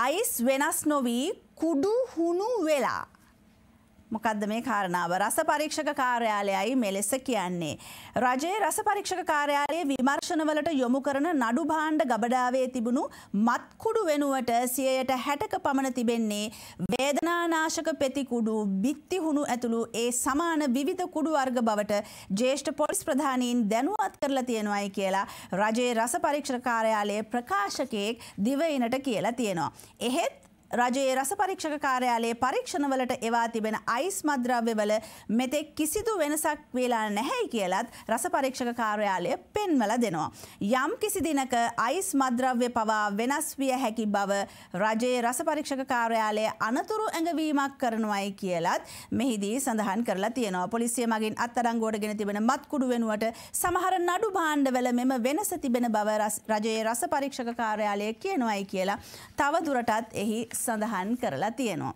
Ice वेनास नोवी कुडू हुनु वेला मुकदमे कारणाव रसपरीक्षक कार्यालय मेलेसक्यान्ने राजे रसपरीक्षक कार्यालय विमर्शनवलट යොමු කරන නඩු භාණ්ඩ ගබඩාවේ තිබුණු මත් කුඩු වෙනුවට 160ක පමණ තිබෙන්නේ වේදනානාශක පෙති කුඩු බිත්ති හුණු ඇතුළු ඒ සමාන විවිධ කුඩු වර්ග බවට ජ්‍යෙෂ්ඨ පොලිස් ප්‍රධානීන් දැනුවත් කරලා තියෙනවායි කියලා රජයේ රසපරීක්ෂක කාර්යාලයේ ප්‍රකාශකයෙක් දිවයිනට කියලා තියෙනවා. එහෙත් රජයේ රස පරීක්ෂක කාර්යාලයේ පරීක්ෂණ වලට එවා තිබෙන අයිස් මද්ද්‍රව්‍ය වල මෙතෙක් කිසිදු වෙනසක් වෙලා නැහැයි කියලත් රස පරීක්ෂක කාර්යාලය පෙන්වලා දෙනවා. යම් කිසි දිනක අයිස් මද්ද්‍රව්‍ය පවා වෙනස් විය හැකි බව රජයේ රස පරීක්ෂක කාර්යාලය අනතුරු ඇඟවීමක් කරනවායි කියලත් මෙහිදී සඳහන් කරලා තියෙනවා. පොලිසිය මගින් අත්අඩංගුවටගෙන තිබෙන මත්කුඩු වෙනුවට සමහර නඩු භාණ්ඩ වල මෙම වෙනස තිබෙන බව රජයේ රස පරීක්ෂක කාර්යාලය කියනවායි කියලා තව දුරටත් එහි සඳහන් කරලා තියෙනවා.